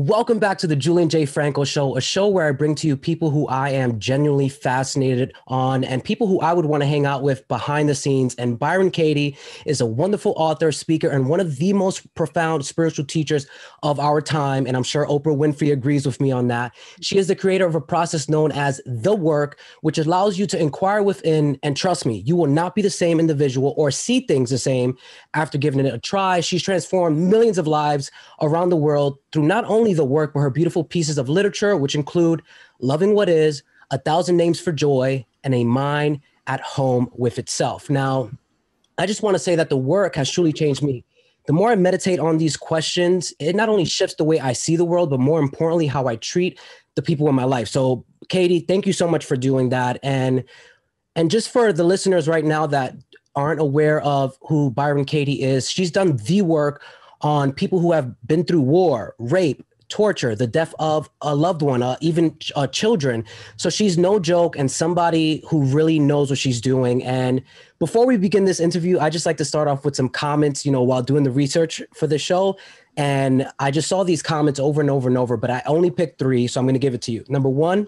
Welcome back to the Julian J. Franco Show, a show where I bring to you people who I am genuinely fascinated on and people who I would want to hang out with behind the scenes. And Byron Katie is a wonderful author, speaker, and one of the most profound spiritual teachers of our time. And I'm sure Oprah Winfrey agrees with me on that. She is the creator of a process known as The Work, which allows you to inquire within. And trust me, you will not be the same individual or see things the same after giving it a try. She's transformed millions of lives around the world through not only the work, but her beautiful pieces of literature, which include Loving What Is, A Thousand Names for Joy, and A Mind at Home with Itself. Now, I just want to say that The Work has truly changed me. The more I meditate on these questions, it not only shifts the way I see the world, but more importantly, how I treat the people in my life. So, Katie, thank you so much for doing that. And just for the listeners right now that aren't aware of who Byron Katie is, she's done the work on people who have been through war, rape, torture, the death of a loved one, even children. So she's no joke and somebody who really knows what she's doing. And before we begin this interview, I just like to start off with some comments, you know, while doing the research for the show. And I just saw these comments over and over and over, but I only picked three. So I'm going to give it to you. Number one,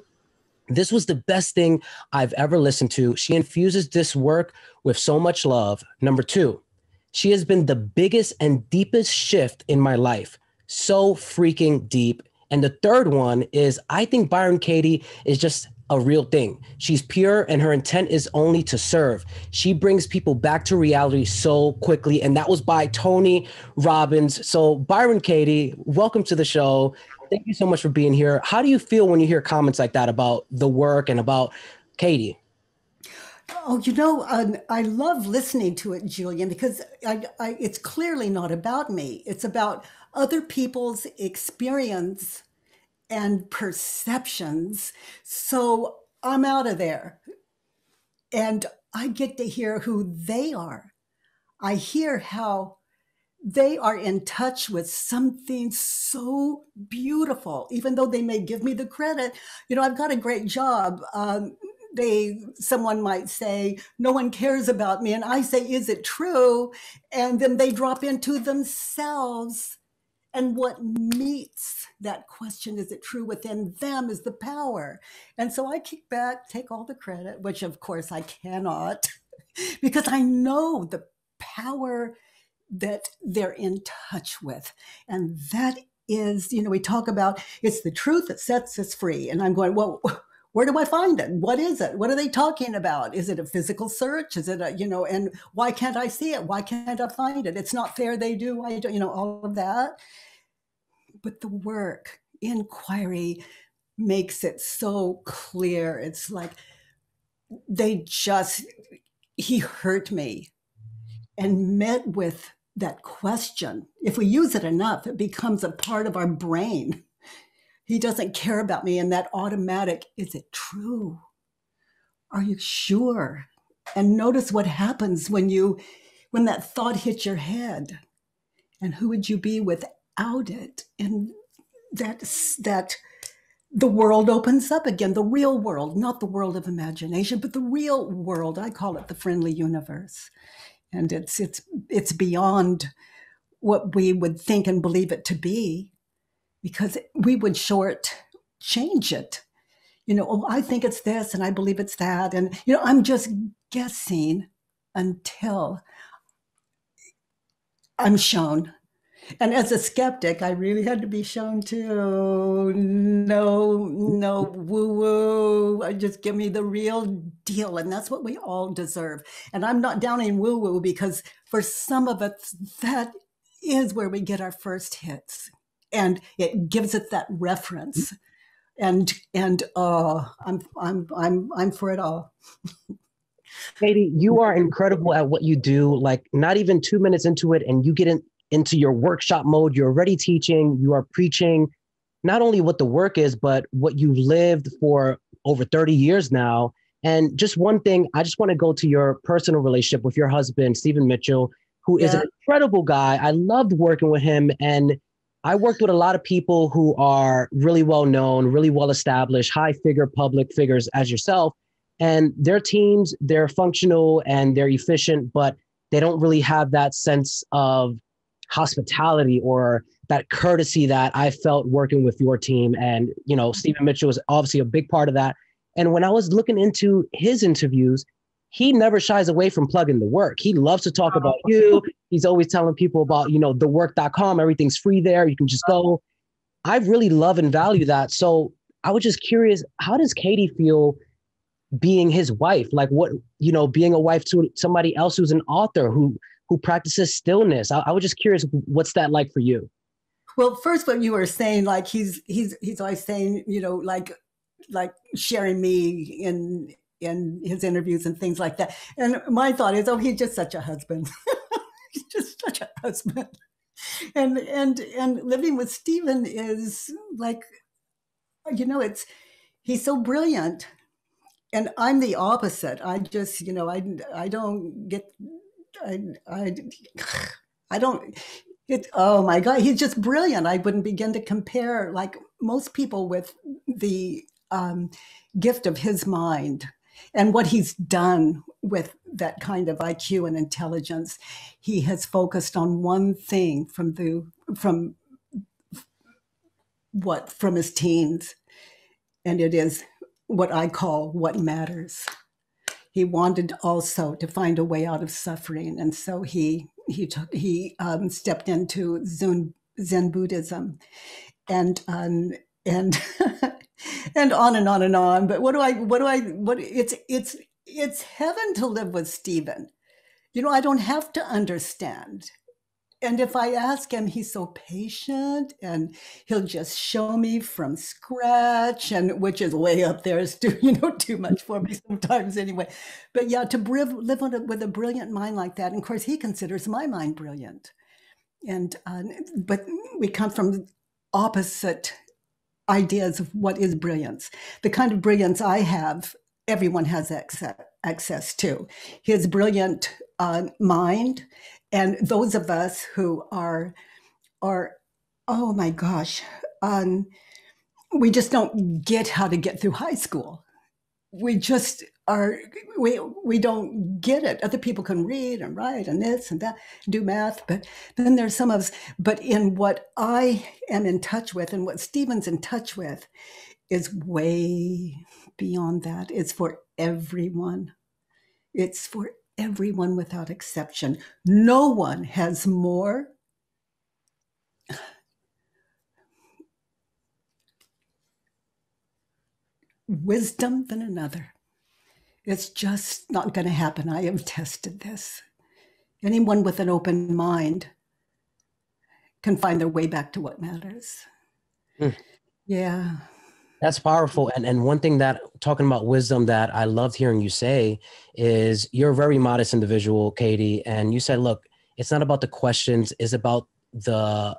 this was the best thing I've ever listened to. She infuses this work with so much love. Number two, she has been the biggest and deepest shift in my life. So freaking deep. And the third one is, I think Byron Katie is just a real thing. She's pure and her intent is only to serve. She brings people back to reality so quickly. And that was by Tony Robbins. So Byron Katie, welcome to the show. Thank you so much for being here. How do you feel when you hear comments like that about The Work and about Katie? Oh, you know, I love listening to it, Julian, because it's clearly not about me. It's about other people's experience and perceptions. So I'm out of there and I get to hear who they are. I hear how they are in touch with something so beautiful, even though they may give me the credit. You know, I've got a great job. Someone might say, no one cares about me. And I say, is it true? And then they drop into themselves. And what meets that question, is it true within them, is the power. And so I kick back, take all the credit, which of course I cannot, because I know the power that they're in touch with. And that is, you know, we talk about, it's the truth that sets us free. And I'm going, well, where do I find it? What is it? What are they talking about? Is it a physical search? Is it a, you know, and why can't I see it? Why can't I find it? It's not fair they do, I don't, you know, all of that. But the work, inquiry makes it so clear. It's like, he hurt me and met with that question. If we use it enough, it becomes a part of our brain. He doesn't care about me. And that automatic, is it true? Are you sure? And notice what happens when that thought hits your head. And who would you be without it? And that the world opens up again, the real world, not the world of imagination, but the real world. I call it the friendly universe. And it's beyond what we would think and believe it to be, because we would shortchange it. You know, oh, I think it's this and I believe it's that. And, you know, I'm just guessing until I'm shown. And as a skeptic, I really had to be shown too. No, woo-woo. Just give me the real deal. And that's what we all deserve. And I'm not downing woo-woo, because for some of us, that is where we get our first hits. And it gives it that reference, and I'm for it all. Katie, you are incredible at what you do. Like, not even 2 minutes into it, and you get into your workshop mode. You're already teaching. You are preaching, not only what the work is, but what you've lived for over 30 years now. And just one thing, I just want to go to your personal relationship with your husband, Stephen Mitchell, who is an incredible guy. I loved working with him, and I worked with a lot of people who are really well-known, really well-established, high-figure public figures as yourself, and their teams, they're functional and they're efficient, but they don't really have that sense of hospitality or that courtesy that I felt working with your team. And, you know, Stephen Mitchell was obviously a big part of that. And when I was looking into his interviews, he never shies away from plugging the work. He loves to talk about you. He's always telling people about, you know, thework.com, everything's free there. You can just go. I really love and value that. So I was just curious, how does Katie feel being his wife? Like what, you know, being a wife to somebody else who's an author who practices stillness. I was just curious, what's that like for you? Well, first, what you were saying, like he's always saying, you know, like sharing me in his interviews and things like that. And my thought is, oh, he's just such a husband. He's just such a husband. And living with Stephen is like, you know, he's so brilliant. And I'm the opposite. I just, you know, I don't get, I don't, it, oh my God, he's just brilliant. I wouldn't begin to compare like most people with the gift of his mind and what he's done with that kind of IQ and intelligence. He has focused on one thing from his teens. And it is what I call what matters. He wanted also to find a way out of suffering. And so he stepped into Zen Buddhism and and on and on and on. But it's heaven to live with Stephen. You know, I don't have to understand. And if I ask him, he's so patient and he'll just show me from scratch, and which is way up there, is too, you know, too much for me sometimes anyway. But yeah, to live with a brilliant mind like that. And of course, he considers my mind brilliant. And, but we come from opposite ideas of what is brilliance. The kind of brilliance I have, everyone has access to. His brilliant mind. And those of us who are, oh my gosh, we just don't get how to get through high school. We just are, we don't get it. Other people can read and write and this and that, do math, but then there's some of us. But in what I am in touch with and what Stephen's in touch with is way beyond that. It's for everyone. It's for everyone without exception. No one has more. Wisdom than another. It's just not going to happen. I have tested this. Anyone with an open mind can find their way back to what matters. Mm. Yeah. That's powerful. And one thing that, talking about wisdom, that I loved hearing you say is you're a very modest individual, Katie. And you said, look, it's not about the questions, it's about the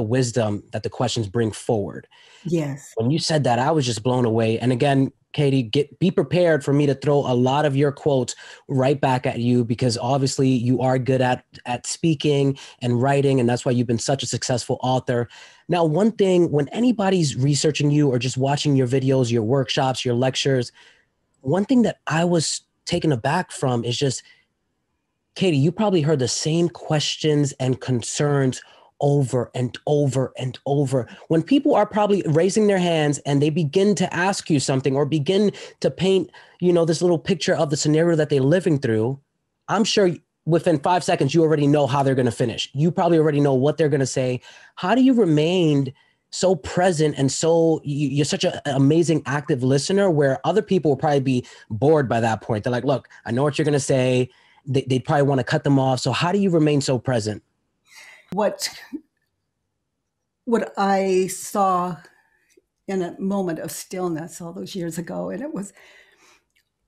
wisdom that the questions bring forward. Yes. When you said that, I was just blown away. And again, Katie, be prepared for me to throw a lot of your quotes right back at you, because obviously you are good at speaking and writing, and that's why you've been such a successful author. Now, one thing, when anybody's researching you or just watching your videos, your workshops, your lectures, one thing that I was taken aback from is just, Katie, you probably heard the same questions and concerns over and over and over. When people are probably raising their hands and they begin to ask you something or begin to paint, you know, this little picture of the scenario that they're living through, I'm sure within 5 seconds, you already know how they're going to finish. You probably already know what they're going to say. How do you remain so present and so you're such an amazing active listener, where other people will probably be bored by that point? They're like, look, I know what you're going to say. They'd probably want to cut them off. So how do you remain so present? What I saw in a moment of stillness all those years ago, and it was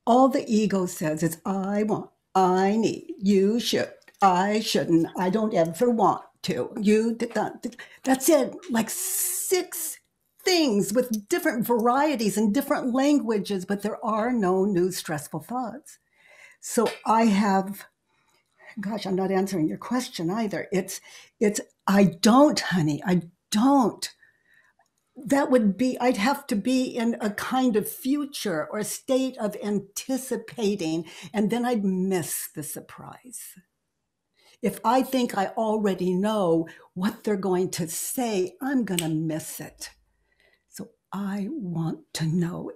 all the ego says is I want, I need, you should, I shouldn't, I don't ever want to, you did not. That's it, like 6 things with different varieties and different languages, but there are no new stressful thoughts. So I have, gosh, I'm not answering your question either. It's, I don't, honey, I don't. That would be, I'd have to be in a kind of future or state of anticipating, and then I'd miss the surprise. If I think I already know what they're going to say, I'm going to miss it. So I want to know.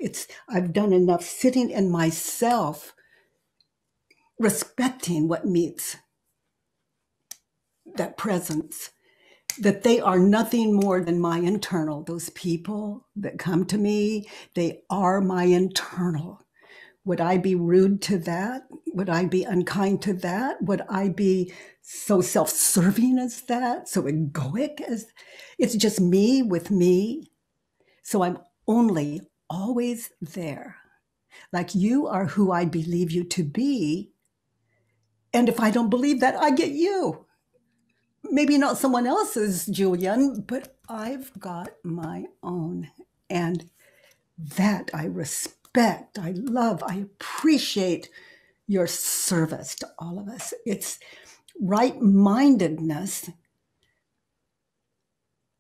I've done enough sitting in myself, respecting what meets that presence, that they are nothing more than my internal. Those people that come to me, they are my internal. Would I be rude to that? Would I be unkind to that? Would I be so self-serving as that? So egoic as it's just me with me. So I'm only always there. Like, you are who I believe you to be. And if I don't believe that, I get you. Maybe not someone else's, Julian, but I've got my own. And that I respect, I love, I appreciate your service to all of us. It's right-mindedness,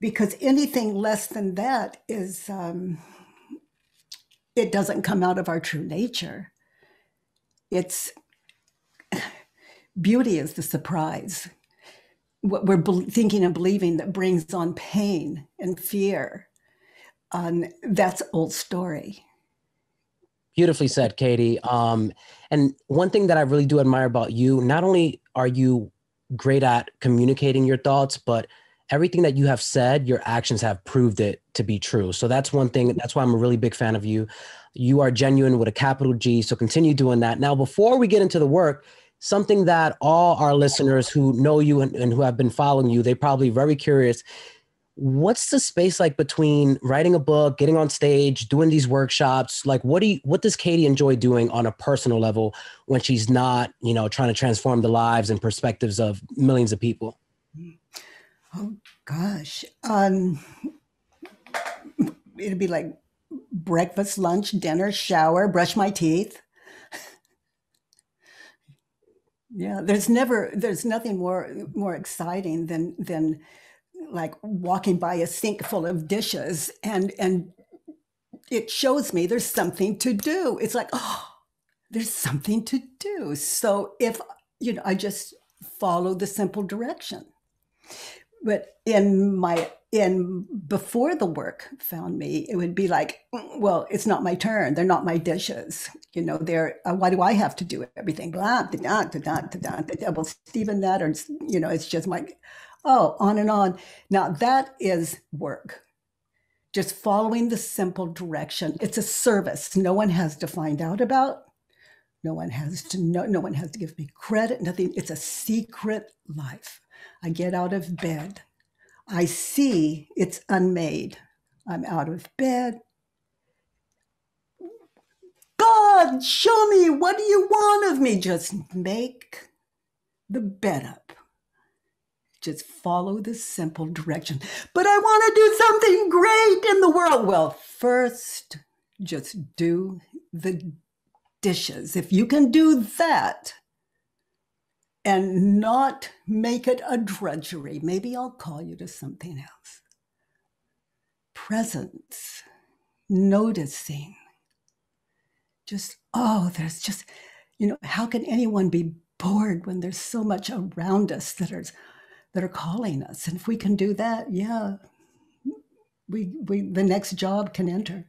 because anything less than that is, it doesn't come out of our true nature. It's, beauty is the surprise. What we're thinking and believing that brings on pain and fear. That's old story. Beautifully said, Katie. And one thing that I really do admire about you, not only are you great at communicating your thoughts, but everything that you have said, your actions have proved it to be true. So that's one thing. That's why I'm a really big fan of you. You are genuine with a capital G. So continue doing that. Now, before we get into the work, something that all our listeners who know you and who have been following you, they're probably very curious. What's the space like between writing a book, getting on stage, doing these workshops? Like, what does Katie enjoy doing on a personal level when she's not, you know, trying to transform the lives and perspectives of millions of people? Oh gosh. It'd be like breakfast, lunch, dinner, shower, brush my teeth. Yeah, there's nothing more exciting than like walking by a sink full of dishes, and it shows me there's something to do. It's like, oh, there's something to do. So if, you know, I just follow the simple direction. But before the work found me, it would be like, well, it's not my turn. They're not my dishes. You know, they're, why do I have to do everything? Blah, da, da, da, da, da. Well, Stephen, that, or, you know, it's just like, oh, on and on. Now that is work. Just following the simple direction. It's a service. No one has to find out about. No one has to know. No one has to give me credit. Nothing. It's a secret life. I get out of bed. I see it's unmade. I'm out of bed. God, show me, what do you want of me? Just make the bed up. Just follow the simple direction. But I want to do something great in the world. Well, first, just do the dishes. If you can do that, and not make it a drudgery. Maybe I'll call you to something else. Presence, noticing. Just, oh, there's just, you know, how can anyone be bored when there's so much around us that are calling us? And if we can do that, yeah, the next job can enter.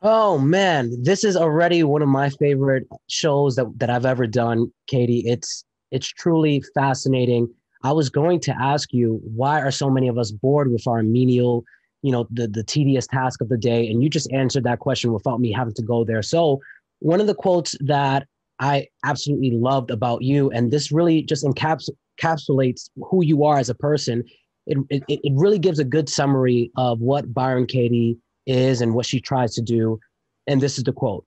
Oh man, this is already one of my favorite shows that I've ever done, Katie. It's truly fascinating. I was going to ask you, why are so many of us bored with our menial, you know, the tedious task of the day? And you just answered that question without me having to go there. So one of the quotes that I absolutely loved about you, and this really just encapsulates who you are as a person. It really gives a good summary of what Byron Katie is and what she tries to do. And this is the quote: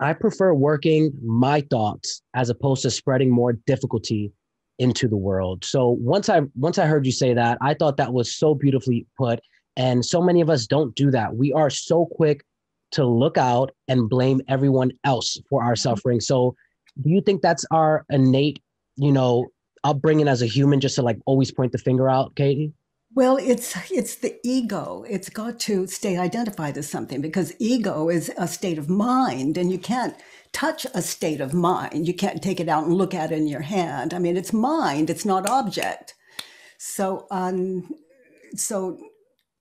"I prefer working my thoughts as opposed to spreading more difficulty into the world." So once I heard you say that, I thought that was so beautifully put. And so many of us don't do that. We are so quick to look out and blame everyone else for our suffering. So do you think that's our innate, you know, upbringing as a human, just to like always point the finger out, Katie? Well, it's the ego. It's got to stay identified as something, because ego is a state of mind, and you can't touch a state of mind. You can't take it out and look at it in your hand. I mean, it's mind, it's not object. So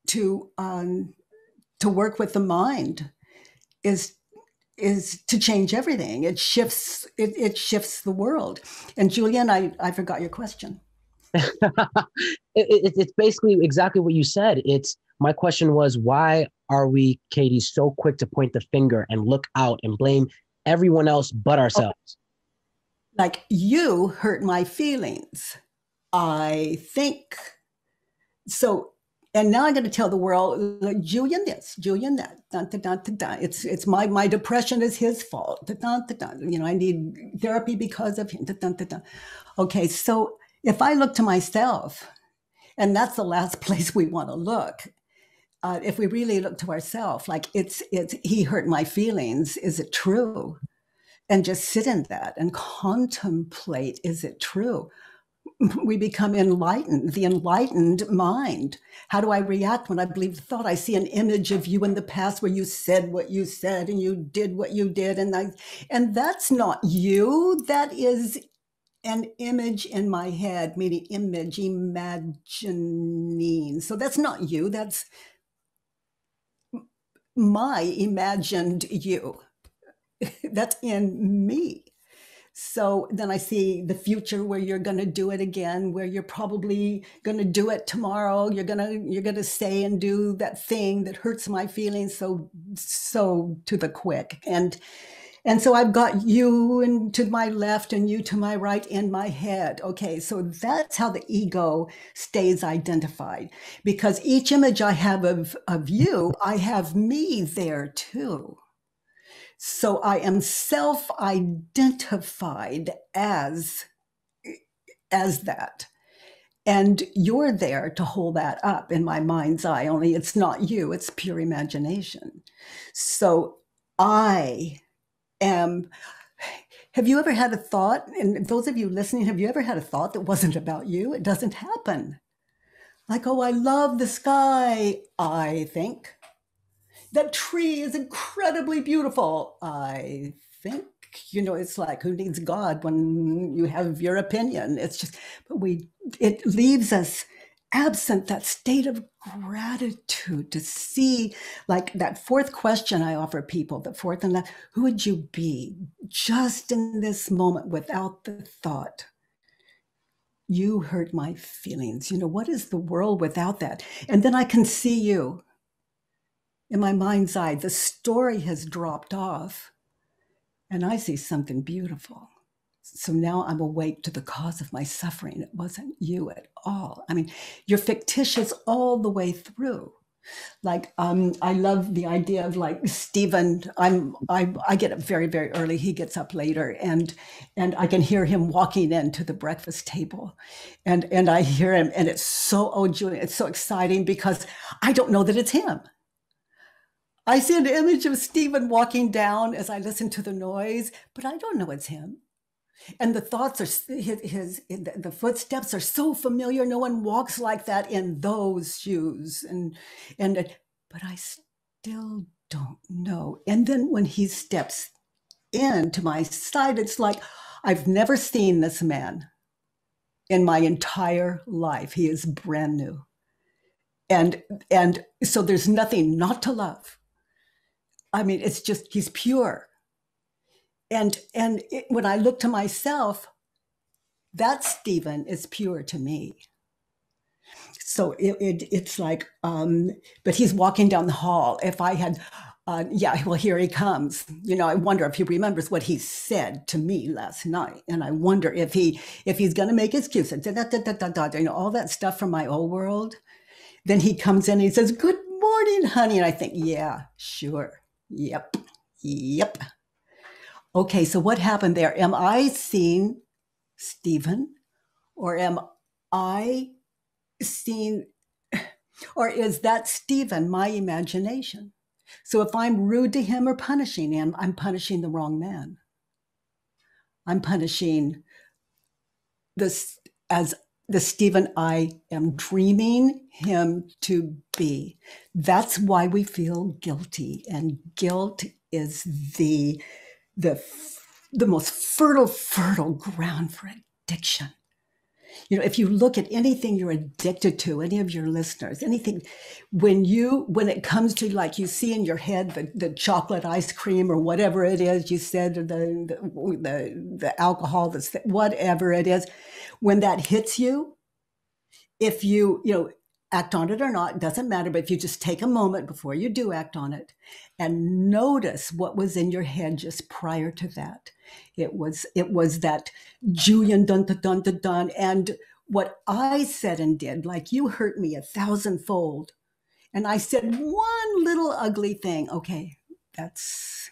to work with the mind is to change everything. It shifts the world. And Julian, I forgot your question. It's basically exactly what you said. My question was, why are we, Katie, so quick to point the finger and look out and blame everyone else but ourselves? Like, you hurt my feelings, I think. So, and now I'm going to tell the world, like, Julian this, Julian that, dun, dun, dun, dun, dun. It's my depression is his fault. Dun, dun, dun, dun. You know, I need therapy because of him. Dun, dun, dun, dun. Okay, so if I look to myself, and that's the last place we want to look, if we really look to ourselves, like he hurt my feelings, is it true? And just sit in that and contemplate, is it true? We become enlightened, the enlightened mind. How do I react when I believe the thought? I see an image of you in the past where you said what you said and you did what you did. And that's not you, that is an image in my head, meaning imagining. So that's not you, that's my imagined you. That's in me. So then I see the future where you're going to do it again, where you're probably going to do it tomorrow. You're going to say and do that thing that hurts my feelings so to the quick. And so I've got you and to my left and you to my right in my head. Okay, so that's how the ego stays identified, because each image I have of you, I have me there too. So I am self-identified as that. And you're there to hold that up in my mind's eye, only it's not you, it's pure imagination. So have you ever had a thought, and those of you listening, have you ever had a thought that wasn't about you? It doesn't happen. Like, oh, I love the sky, I think. That tree is incredibly beautiful, I think. You know, it's like, who needs God when you have your opinion? It's just, it leaves us absent that state of gratitude to see, like, that fourth question I offer people, the fourth and last, who would you be just in this moment without the thought, you hurt my feelings? You know, what is the world without that? And then I can see you in my mind's eye. The story has dropped off and I see something beautiful. So now I'm awake to the cause of my suffering. It wasn't you at all. I mean, you're fictitious all the way through. Like, I love the idea of, like, Stephen. I get up very, very early. He gets up later, and I can hear him walking into the breakfast table, and I hear him, and it's so, oh, Julian, it's so exciting because I don't know that it's him. I see an image of Stephen walking down as I listen to the noise, but I don't know it's him. And the thoughts are, the footsteps are so familiar. No one walks like that in those shoes. But I still don't know. And then when he steps into my side, it's like, I've never seen this man in my entire life. He is brand new. And so there's nothing not to love. I mean, it's just, he's pure. And when I look to myself, that Stephen is pure to me. So it's like, but he's walking down the hall. If I had, yeah, well, here he comes. You know, I wonder if he remembers what he said to me last night. And I wonder if he's going to make excuses, da, da, da, da, da, da, you know, all that stuff from my old world. Then he comes in and he says, good morning, honey. And I think, yeah, sure. Yep. Yep. Okay, so what happened there? Am I seeing Stephen, or am I seeing, or is that Stephen my imagination? So if I'm rude to him or punishing him, I'm punishing the wrong man. I'm punishing this as the Stephen I am dreaming him to be. That's why we feel guilty, and guilt is the most fertile ground for addiction. You know, if you look at anything you're addicted to, any of your listeners, anything, when it comes to, like, you see in your head the chocolate ice cream or whatever it is you said, or the alcohol, whatever it is, when that hits you, if you act on it or not, doesn't matter, but if you just take a moment before you do act on it and notice what was in your head just prior to that. It was that Julian dun-dun-dun-dun, and what I said and did, like, you hurt me 1,000-fold. And I said one little ugly thing. Okay, that's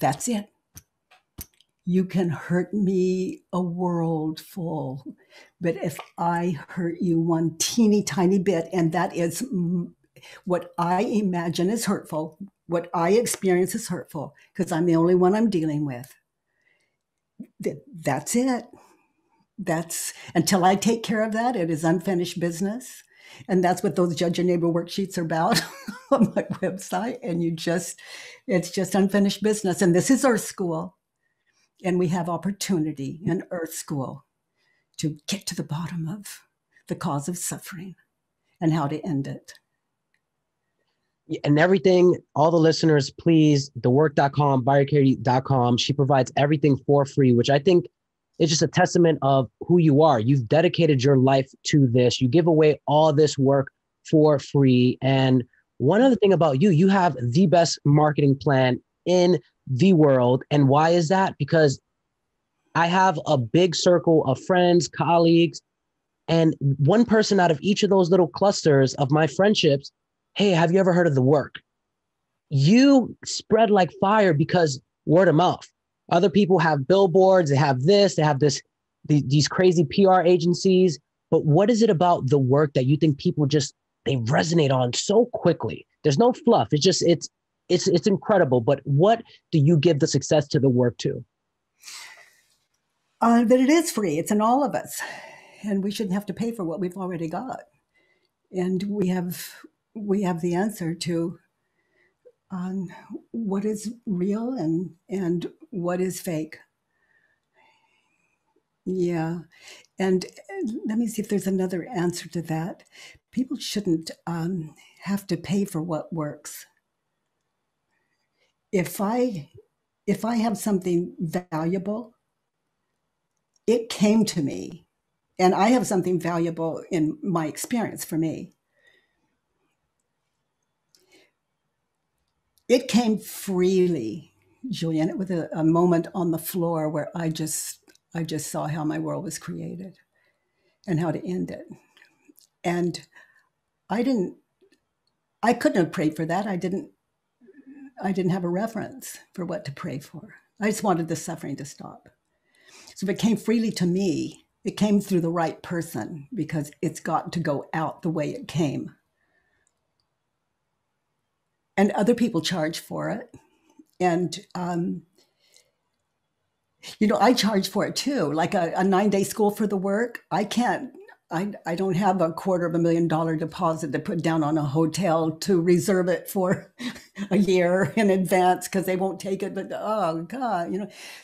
it. You can hurt me a world full, but if I hurt you one teeny tiny bit, and that is what I imagine is hurtful, what I experience is hurtful, because I'm the only one I'm dealing with. That's it. That's, until I take care of that, it is unfinished business. And that's what those Judge Your Neighbor worksheets are about on my website. And it's just unfinished business. And this is Earth School. And we have opportunity in Earth School to get to the bottom of the cause of suffering and how to end it. And everything, all the listeners, please, thework.com, byronkatie.com. She provides everything for free, which I think is just a testament of who you are. You've dedicated your life to this. You give away all this work for free. And one other thing about you, you have the best marketing plan in the world. And why is that? Because I have a big circle of friends, colleagues, and one person out of each of those little clusters of my friendships, hey, have you ever heard of The Work? You spread like fire because word of mouth. Other people have billboards, they have this, these crazy PR agencies. But what is it about The Work that you think people just, they resonate on so quickly? There's no fluff. It's just, it's incredible. But what do you give the success to The Work to? That it is free. It's in all of us. And we shouldn't have to pay for what we've already got. And we have the answer to what is real and what is fake. Yeah. And let me see if there's another answer to that. People shouldn't have to pay for what works. If I have something valuable, it came to me, and I have something valuable in my experience for me. It came freely, Julian. It was a moment on the floor where I just saw how my world was created and how to end it. And I couldn't have prayed for that. I didn't have a reference for what to pray for. I just wanted the suffering to stop. So if it came freely to me, it came through the right person, because it's got to go out the way it came. And other people charge for it. And, I charge for it too. Like a 9-day school for The Work, I don't have $250,000 deposit to put down on a hotel to reserve it for a year in advance, because they won't take it. But, oh God,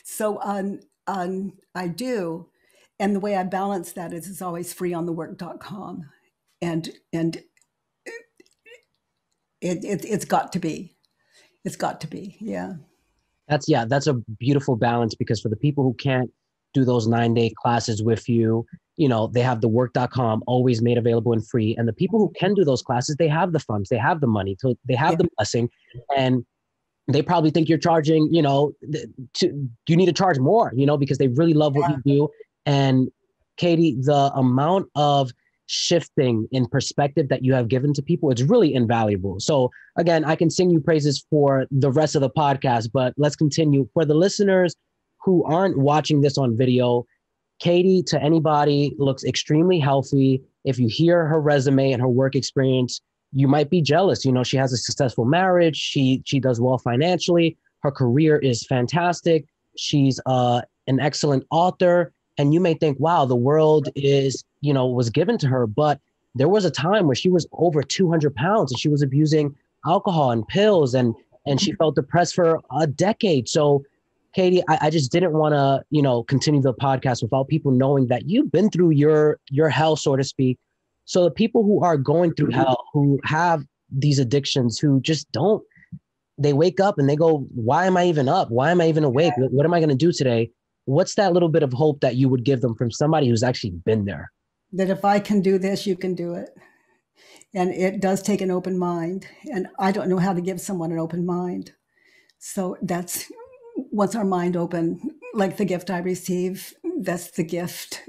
so I do. And the way I balance that is it's always free on thework.com. And it's got to be. Yeah. That's a beautiful balance, because for the people who can't do those 9-day classes with you, they have thework.com always made available and free. And the people who can do those classes, they have the funds, they have the money, so they have the blessing, and they probably think you're charging, you need to charge more, because they really love what you do. And Katie, the amount of shifting in perspective that you have given to people, it's really invaluable. So again, I can sing you praises for the rest of the podcast, but let's continue. For the listeners who aren't watching this on video, Katie, to anybody, looks extremely healthy. If you hear her resume and her work experience, you might be jealous. She has a successful marriage. She does well financially. Her career is fantastic. She's an excellent author. And you may think, wow, the world is, you know, was given to her. But there was a time where she was over 200 pounds and she was abusing alcohol and pills, and she felt depressed for a decade. So Katie, I just didn't want to, you know, continue the podcast without people knowing that you've been through your hell, so to speak. So the people who are going through hell, who have these addictions, who just don't, they wake up and they go, why am I even up? Why am I even awake? What am I going to do today? What's that little bit of hope that you would give them from somebody who's actually been there? That if I can do this, you can do it. And it does take an open mind. And I don't know how to give someone an open mind. So that's, once our mind open, like the gift I receive, that's the gift.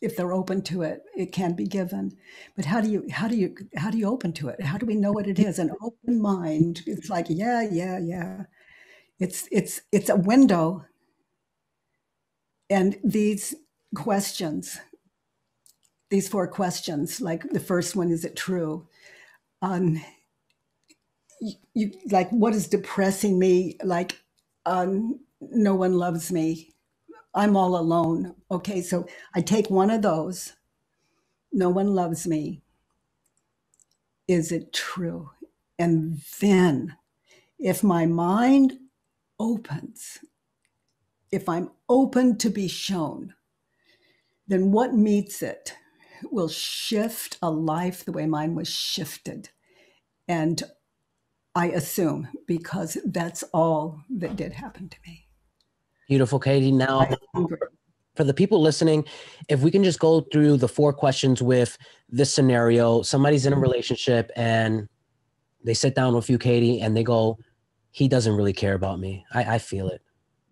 If they're open to it, it can be given. But how do you open to it? How do we know what it is? An open mind. It's like, yeah. It's a window. And these questions, these four questions, like the first one, is it true? You like, what is depressing me? Like, no one loves me. I'm all alone. Okay, so I take one of those. No one loves me. Is it true? And then if my mind opens, if I'm open to be shown, then what meets it will shift a life the way mine was shifted. And I assume, because that's all that did happen to me. Beautiful, Katie. Now, for the people listening, if we can just go through the four questions with this scenario. Somebody's in a relationship and they sit down with you, Katie, and they go, he doesn't really care about me. I feel it.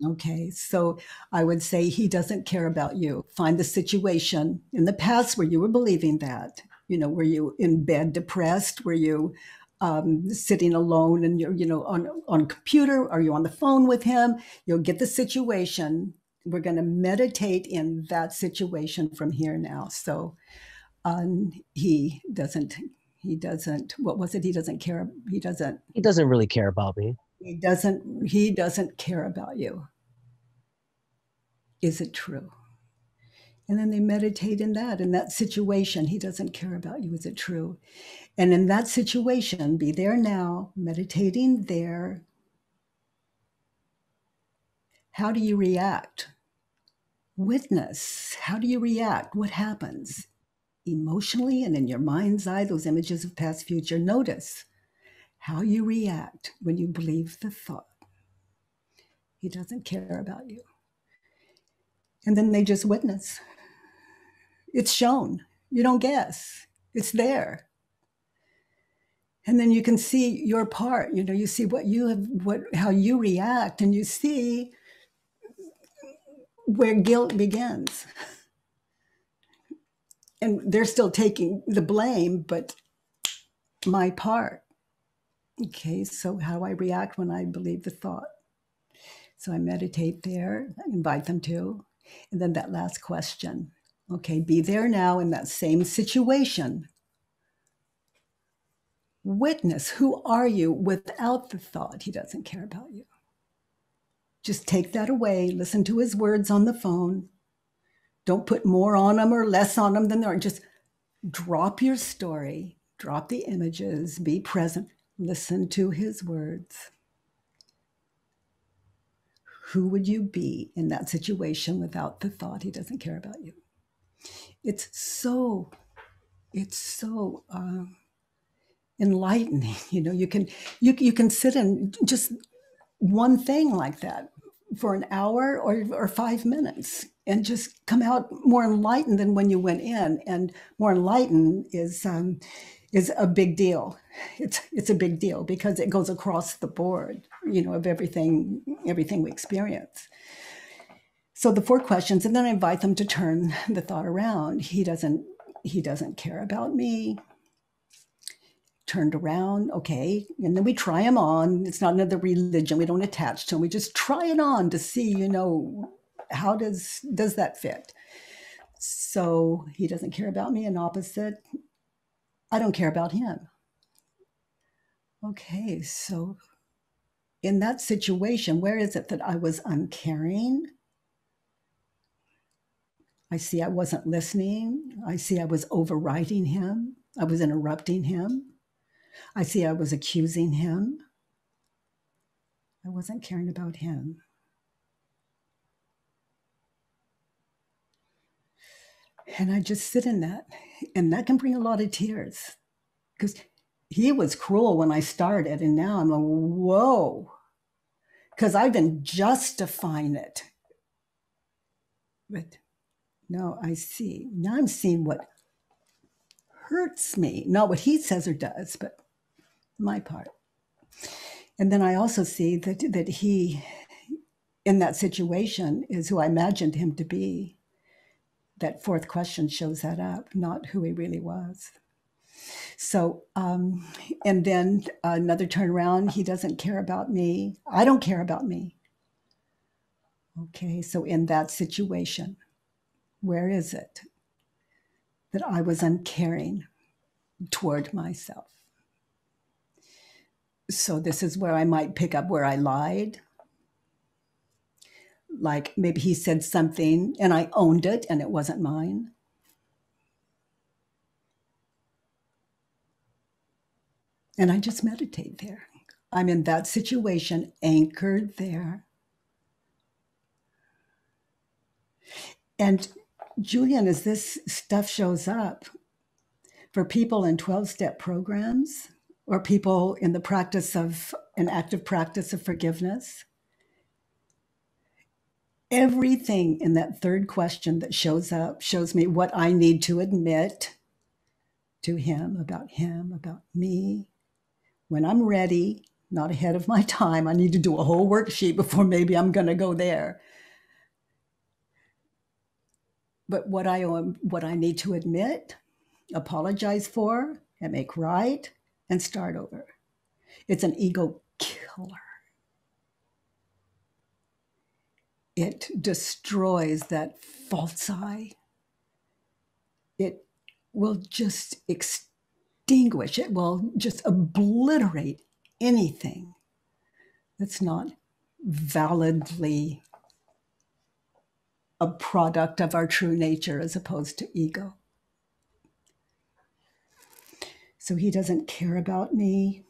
Okay. So I would say he doesn't care about you. Find the situation in the past where you were believing that. You know, were you in bed depressed? Were you sitting alone and you're, you know, on a computer? Are you on the phone with him? You'll get the situation. We're going to meditate in that situation from here now. So he doesn't, what was it? He doesn't really care about me. He doesn't care about you. Is it true? And then they meditate in that situation. He doesn't care about you. Is it true? And in that situation, be there now, meditating there. How do you react? Witness. How do you react? What happens? Emotionally and in your mind's eye, those images of past, future. Notice how you react when you believe the thought. He doesn't care about you. And then they just witness. It's shown. You don't guess. It's there. And then you can see your part. You know, you see what you have, how you react, and you see where guilt begins. And they're still taking the blame, but my part. Okay, so how do I react when I believe the thought? So I meditate there, I invite them to. And then that last question. Okay, be there now in that same situation. Witness, who are you without the thought? He doesn't care about you. Just take that away. Listen to his words on the phone. Don't put more on them or less on them than there are. Just drop your story, drop the images, be present, listen to his words. Who would you be in that situation without the thought? He doesn't care about you. It's so enlightening. You know, you can sit in just one thing like that for an hour or 5 minutes and just come out more enlightened than when you went in. And more enlightened is a big deal. It's a big deal because it goes across the board, you know, of everything we experience. So the four questions, and then I invite them to turn the thought around. He doesn't care about me. Turned around. Okay. And then we try him on. It's not another religion. We don't attach to him. We just try it on to see, you know, how does that fit? So he doesn't care about me, and opposite, I don't care about him. Okay, so in that situation, where is it that I was uncaring? I see I wasn't listening. I see I was overriding him. I was interrupting him. I see I was accusing him. I wasn't caring about him. And I just sit in that. And that can bring a lot of tears. Because he was cruel when I started. And now I'm like, whoa. Because I've been justifying it. But no, I see. Now I'm seeing what hurts me. Not what he says or does, but my part. And then I also see that he, in that situation, is who I imagined him to be. That fourth question shows that up, not who he really was. So, and then another turnaround, he doesn't care about me. I don't care about me. Okay, so in that situation, where is it that I was uncaring toward myself? So this is where I might pick up where I lied. Like maybe he said something and I owned it and it wasn't mine. And I just meditate there. I'm in that situation, anchored there. And Julian, as this stuff shows up for people in 12-step programs or people in the practice of an active practice of forgiveness, everything in that third question that shows up shows me what I need to admit to him, about me. When I'm ready, not ahead of my time, I need to do a whole worksheet before maybe I'm going to go there. But what I need to admit, apologize for, and make right, and start over. It's an ego killer. It destroys that false eye. It will just extinguish, it will just obliterate anything that's not validly a product of our true nature as opposed to ego. So he doesn't care about me.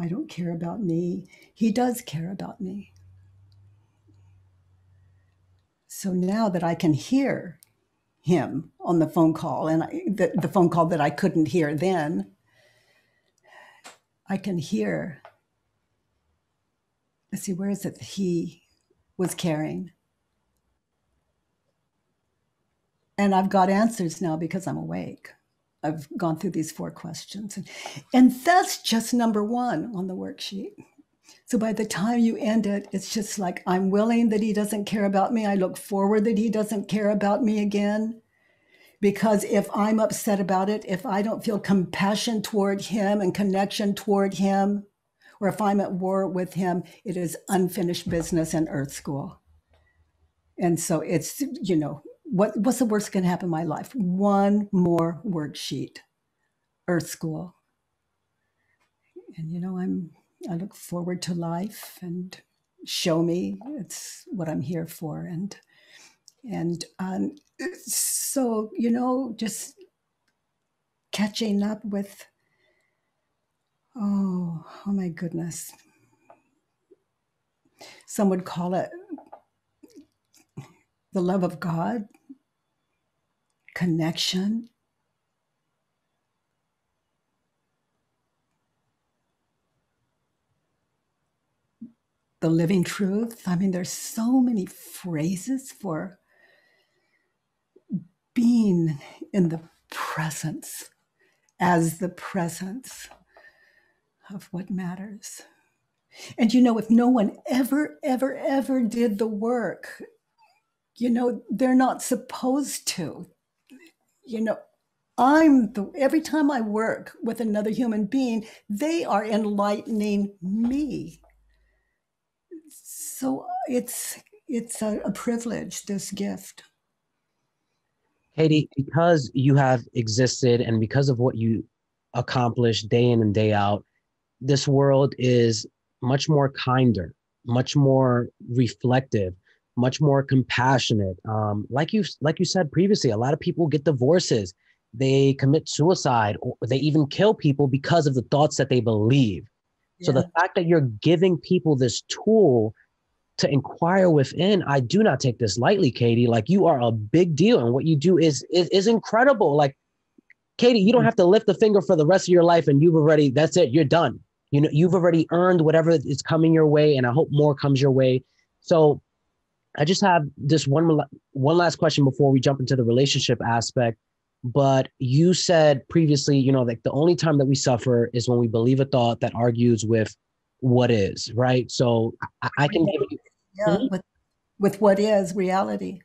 I don't care about me. He does care about me. So now that I can hear him on the phone call, and the phone call that I couldn't hear then, I can hear, let's see, where is it that he was caring? And I've got answers now because I'm awake. I've gone through these four questions. And that's just number one on the worksheet. So by the time you end it, it's just like, I'm willing that he doesn't care about me. I look forward that he doesn't care about me again. Because if I'm upset about it, if I don't feel compassion toward him and connection toward him, or if I'm at war with him, it is unfinished business in Earth School. And so it's, you know, what's the worst that can happen in my life? One more worksheet, Earth School. And, you know, I look forward to life, and show me it's what I'm here for. And so, you know, just catching up with, oh my goodness. Some would call it the love of God, connection. The living truth. I mean, there's so many phrases for being in the presence, as the presence of what matters. And you know, if no one ever, ever, ever did the work, you know, they're not supposed to. You know, every time I work with another human being, they are enlightening me. So it's a privilege, this gift. Katie, because you have existed and because of what you accomplish day in and day out, this world is much more kinder, much more reflective, much more compassionate. Like you said previously, a lot of people get divorces. They commit suicide, or they even kill people because of the thoughts that they believe. Yeah. So the fact that you're giving people this tool to inquire within, I do not take this lightly, Katie. Like, you are a big deal. And what you do is incredible. Like, Katie, you don't have to lift a finger for the rest of your life, and you've already, that's it, you're done. You know, you've already earned whatever is coming your way, and I hope more comes your way. So I just have this one last question before we jump into the relationship aspect. But you said previously, you know, like the only time that we suffer is when we believe a thought that argues with what is, right? So I can give you with what is reality.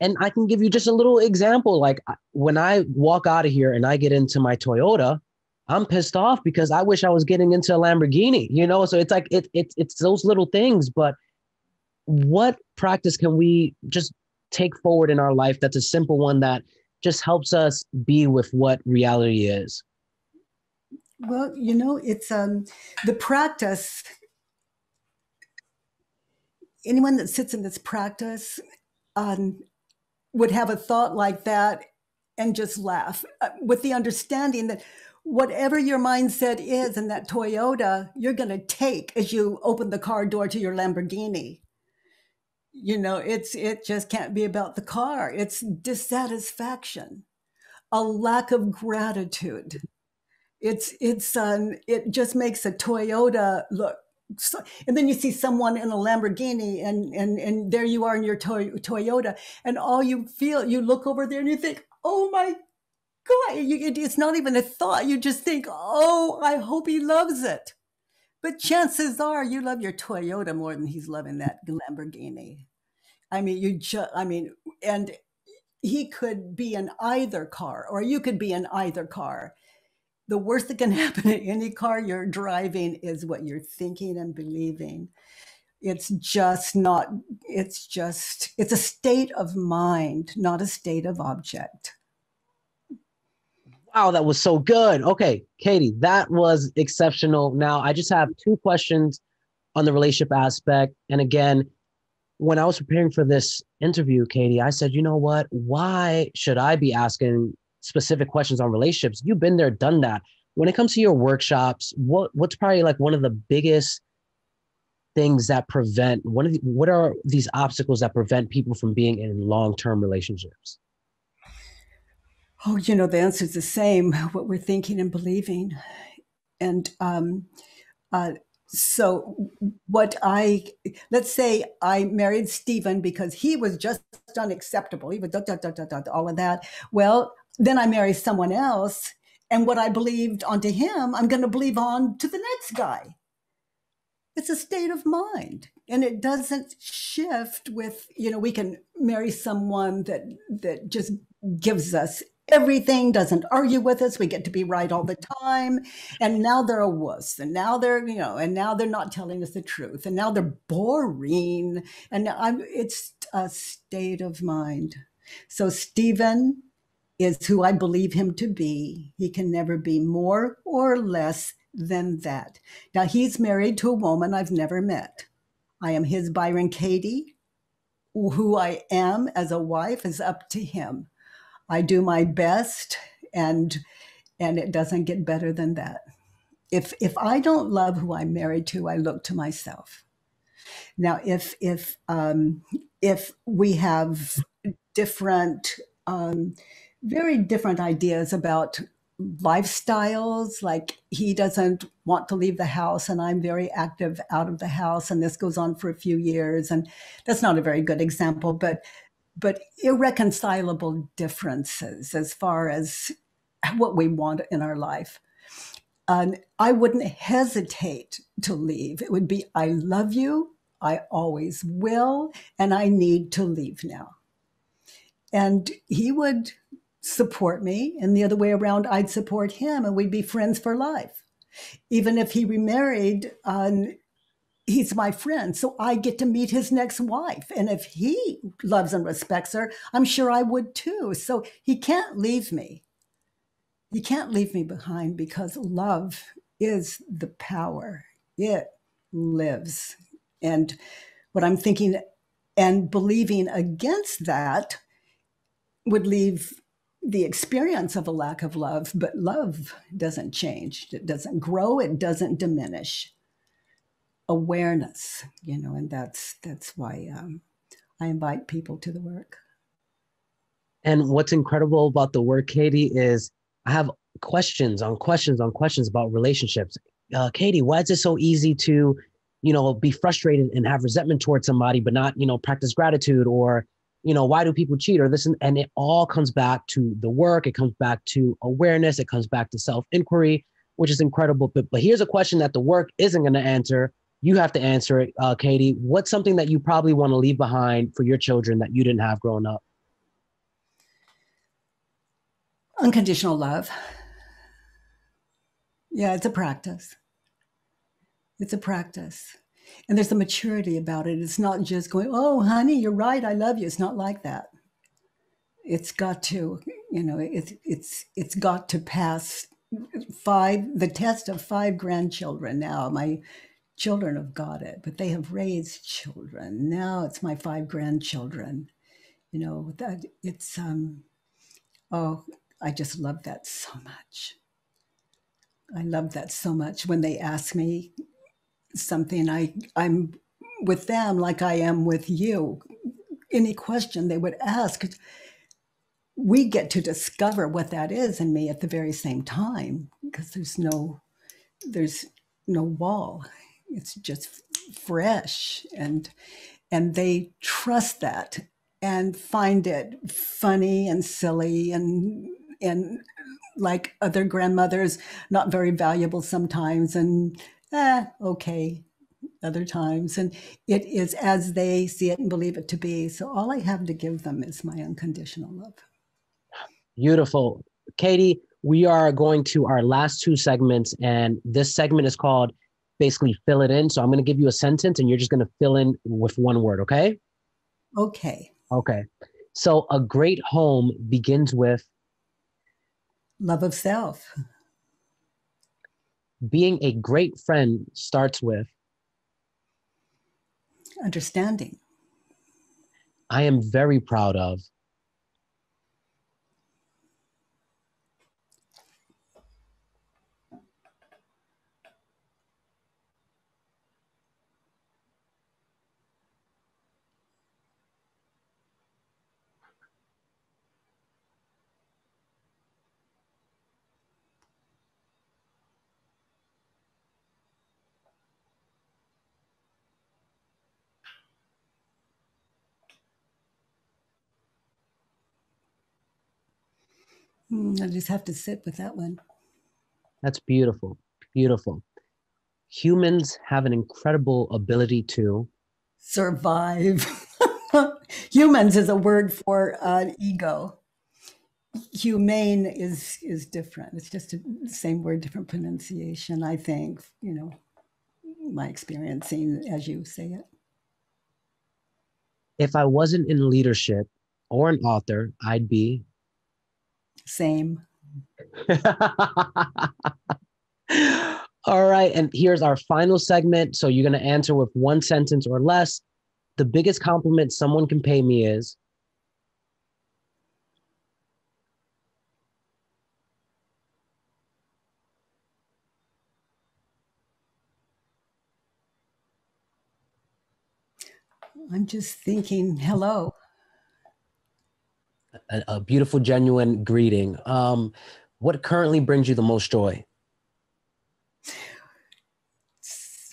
And I can give you just a little example. Like, when I walk out of here and I get into my Toyota, I'm pissed off because I wish I was getting into a Lamborghini, you know? So it's like, it's those little things. But what practice can we just take forward in our life that's a simple one that just helps us be with what reality is? Well, you know, it's the practice. Anyone that sits in this practice would have a thought like that and just laugh with the understanding that whatever your mindset is in that Toyota, you're going to take as you open the car door to your Lamborghini. You know, it just can't be about the car. It's dissatisfaction, a lack of gratitude. It just makes a Toyota look. So, and then you see someone in a Lamborghini, and there you are in your Toyota, and all you feel, you look over there and you think, oh my God, it's not even a thought. You just think, oh, I hope he loves it. But chances are you love your Toyota more than he's loving that Lamborghini. I mean, and he could be in either car, or you could be in either car. The worst that can happen in any car you're driving is what you're thinking and believing. It's a state of mind, not a state of object. Wow, that was so good. Okay, Katie, that was exceptional. Now, I just have two questions on the relationship aspect. And again, when I was preparing for this interview, Katie, I said, you know what? Why should I be asking specific questions on relationships? You've been there, done that. When it comes to your workshops, what's probably like one of the biggest things that prevent, what are these obstacles that prevent people from being in long-term relationships? Oh, you know, the answer is the same, what we're thinking and believing. And so let's say I married Stephen because he was just unacceptable. He was all of that. Well, then I marry someone else, and what I believed onto him, I'm going to believe on to the next guy. It's a state of mind, and it doesn't shift with, you know, we can marry someone that just gives us everything, doesn't argue with us. We get to be right all the time. And now they're a wuss. And now they're, you know, and now they're not telling us the truth. And now they're boring. And it's a state of mind. So Stephen is who I believe him to be. He can never be more or less than that. Now, he's married to a woman I've never met. I am his Byron Katie. Who I am as a wife is up to him. I do my best, and it doesn't get better than that. If I don't love who I'm married to, I look to myself. Now, if we have different, very different ideas about lifestyles, like he doesn't want to leave the house and I'm very active out of the house, and this goes on for a few years, and that's not a very good example, but irreconcilable differences as far as what we want in our life. I wouldn't hesitate to leave. It would be, I love you, I always will, and I need to leave now. And he would support me, and the other way around, I'd support him, and we'd be friends for life. Even if he remarried, he's my friend, so I get to meet his next wife. And if he loves and respects her, I'm sure I would too. So he can't leave me. He can't leave me behind, because love is the power. It lives. And what I'm thinking And believing against that would leave the experience of a lack of love, but love doesn't change. It doesn't grow. It doesn't diminish. Awareness, you know, and that's why I invite people to the work. And what's incredible about the work, Katie, is I have questions on questions on questions about relationships. Katie, why is it so easy to, you know, be frustrated and have resentment towards somebody, but not, you know, practice gratitude, or, you know, why do people cheat or this? And it all comes back to the work. It comes back to awareness. It comes back to self-inquiry, which is incredible. But here's a question that the work isn't going to answer. You have to answer it, Katie. What's something that you probably want to leave behind for your children that you didn't have growing up? Unconditional love. Yeah, it's a practice. It's a practice. And there's a maturity about it. It's not just going, oh, honey, you're right. I love you. It's not like that. It's got to, you know, it's got to pass the test of 5 grandchildren now. My children have got it, but they have raised children. Now it's my 5 grandchildren. You know, that it's, oh, I just love that so much. I love that so much. When they ask me something, I'm with them like I am with you. Any question they would ask, we get to discover what that is in me at the very same time, because there's no wall. It's just fresh, and they trust that and find it funny and silly and like other grandmothers, not very valuable sometimes, and okay other times. And it is as they see it and believe it to be. So all I have to give them is my unconditional love. Beautiful. Katie, we are going to our last 2 segments, and this segment is called basically fill it in. So I'm going to give you a sentence and you're just going to fill in with one word. Okay. Okay. Okay. So a great home begins with love of self. Being a great friend starts with understanding. I am very proud of I just have to sit with that one. That's beautiful. Beautiful. Humans have an incredible ability to survive. Humans is a word for ego. Humane is different. It's just the same word, different pronunciation, I think, you know, my experiencing as you say it. If I wasn't in leadership or an author, I'd be same. All right. And here's our final segment. So you're going to answer with one sentence or less. The biggest compliment someone can pay me is I'm just thinking, hello. A beautiful, genuine greeting. What currently brings you the most joy?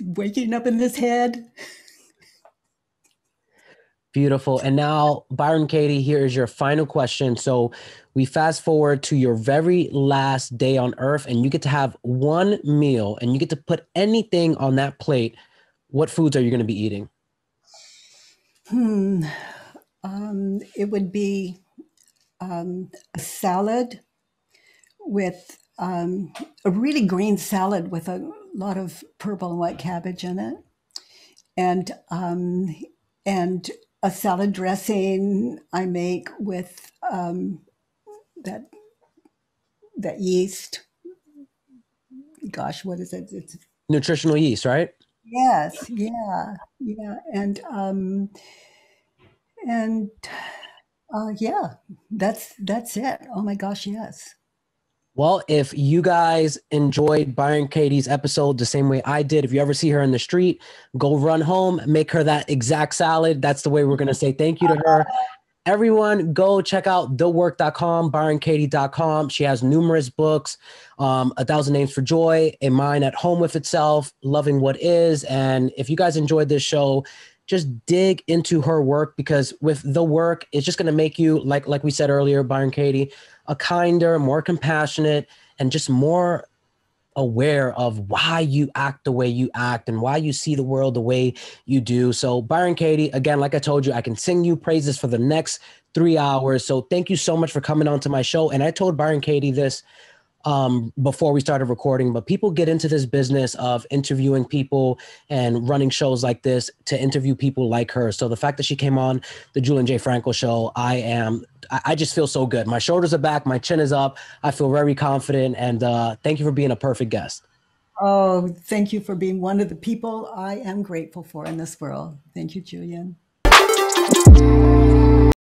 Waking up in this head. Beautiful. And now, Byron Katie, here is your final question. So we fast forward to your very last day on earth, and you get to have one meal and you get to put anything on that plate. What foods are you going to be eating? It would be a salad with a really green salad with a lot of purple and white cabbage in it, and a salad dressing I make with that yeast. Gosh, what is it? It's nutritional yeast, right? Yes, yeah, and And yeah, that's it. Oh my gosh, yes. Well, if you guys enjoyed Byron Katie's episode the same way I did, if you ever see her in the street, go run home, make her that exact salad. That's the way we're going to say thank you to her. Everyone, go check out thework.com, byronkatie.com. She has numerous books, A Thousand Names for Joy, A Mind at Home with Itself, Loving What Is. And if you guys enjoyed this show, just dig into her work, because with The Work, it's just going to make you, like we said earlier, Byron Katie, a kinder, more compassionate, and just more aware of why you act the way you act and why you see the world the way you do. So Byron Katie, again, like I told you, I can sing you praises for the next 3 hours. So thank you so much for coming on to my show. And I told Byron Katie this before we started recording, but people get into this business of interviewing people and running shows like this to interview people like her. So the fact that she came on the Julian J. Franco show, I just feel so good. My shoulders are back. My chin is up. I feel very confident. And thank you for being a perfect guest. Oh, thank you for being one of the people I am grateful for in this world. Thank you, Julian.